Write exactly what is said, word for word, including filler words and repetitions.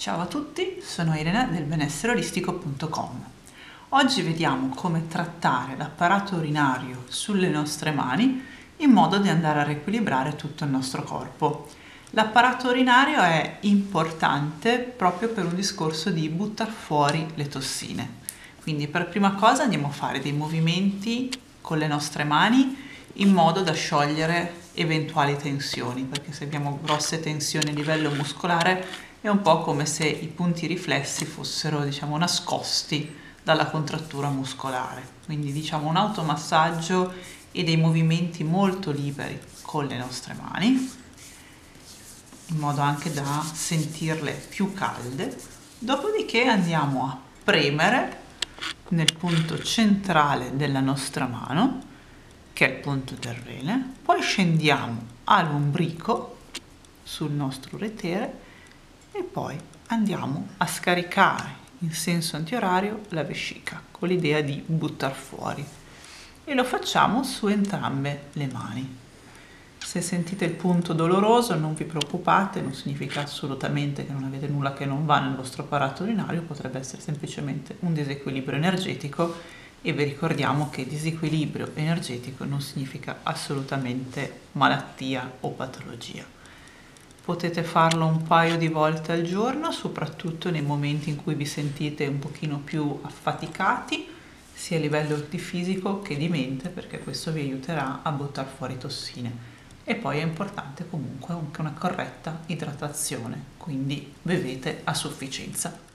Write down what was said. Ciao a tutti, sono Elena del benessere olistico punto com. Oggi vediamo come trattare l'apparato urinario sulle nostre mani in modo da andare a riequilibrare tutto il nostro corpo. L'apparato urinario è importante proprio per un discorso di buttare fuori le tossine. Quindi per prima cosa andiamo a fare dei movimenti con le nostre mani in modo da sciogliere eventuali tensioni, perché se abbiamo grosse tensioni a livello muscolare è un po' come se i punti riflessi fossero, diciamo, nascosti dalla contrattura muscolare. Quindi diciamo un automassaggio e dei movimenti molto liberi con le nostre mani, in modo anche da sentirle più calde. Dopodiché andiamo a premere nel punto centrale della nostra mano, che è il punto del rene, poi scendiamo all'ombrico sul nostro uretere e poi andiamo a scaricare in senso antiorario la vescica con l'idea di buttar fuori, e lo facciamo su entrambe le mani. Se sentite il punto doloroso non vi preoccupate, non significa assolutamente che non avete nulla che non va nel vostro apparato urinario, potrebbe essere semplicemente un disequilibrio energetico, e vi ricordiamo che disequilibrio energetico non significa assolutamente malattia o patologia. Potete farlo un paio di volte al giorno, soprattutto nei momenti in cui vi sentite un pochino più affaticati, sia a livello di fisico che di mente, perché questo vi aiuterà a buttare fuori tossine. E poi è importante comunque anche una corretta idratazione, quindi bevete a sufficienza.